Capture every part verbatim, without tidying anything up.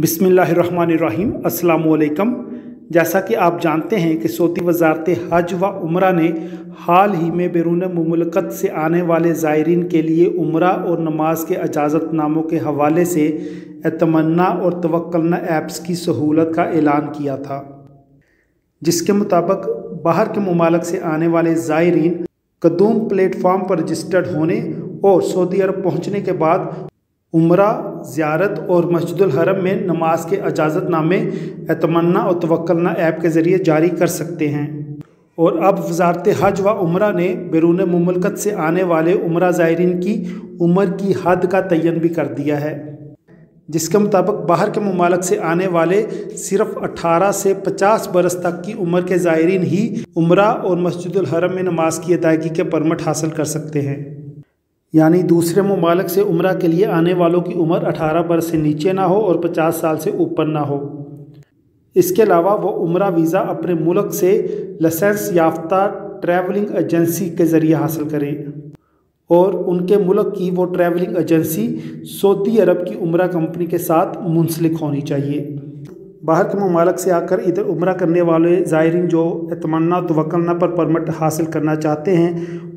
बिस्मिल्लाहिर्रहमानिर्रहीम अस्सलामुअलैकुम। जैसा कि आप जानते हैं कि सऊदी वजारत हज व उमरा ने हाल ही में बैरून मुमलकत से आने वाले ज़ायरीन के लिए उमरा और नमाज के इजाज़तनामों के हवाले से एतमन्ना और तवक्कलना ऐप्स की सहूलत का ऐलान किया था, जिसके मुताबिक बाहर के ममालक से आने वाले ज़ायरीन कदूम प्लेटफार्म पर रजिस्टर्ड होने और सऊदी अरब पहुँचने के बाद उमरा, ज़ियारत और मस्जिदुल हरम में नमाज के इजाज़तनामे एतमन्ना और तवक्कलना ऐप के ज़रिए जारी कर सकते हैं। और अब वजारत हज व उमरा ने बैरून मुमलकत से आने वाले उमरा ज़ायरीन की उम्र की हद का तयन भी कर दिया है, जिसके मुताबिक बाहर के ममालक से आने वाले सिर्फ अठारह से पचास बरस तक की उम्र के ज़ायरीन ही उमरा और मस्जिदुल हरम में नमाज की अदायगी के परमिट हासिल कर सकते हैं। यानी दूसरे मुमालक से उमरा के लिए आने वालों की उम्र अठारह बरस से नीचे ना हो और पचास साल से ऊपर ना हो। इसके अलावा वो उमरा वीज़ा अपने मुल्क से लाइसेंस याफ्ता ट्रैवलिंग एजेंसी के ज़रिए हासिल करें और उनके मुल्क की वो ट्रैवलिंग एजेंसी सऊदी अरब की उमरा कंपनी के साथ मुंसलिक होनी चाहिए। बाहर के मुमालक से आकर इधर उमरा करने वाले ज़ायरीन जो एतमन्ना तवक्कलना पर परमिट हासिल करना चाहते हैं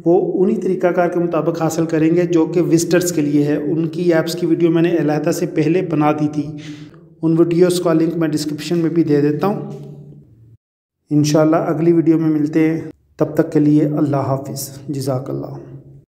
वो उन्हीं तरीक़ाकार के मुताबिक हासिल करेंगे जो कि विज़िटर्स के लिए है। उनकी ऐप्स की वीडियो मैंने अलहदा से पहले बना दी थी, उन वीडियोस का लिंक मैं डिस्क्रिप्शन में भी दे देता हूँ। इंशाल्लाह अगली वीडियो में मिलते हैं, तब तक के लिए अल्लाह हाफिज़, जज़ाकल्लाह।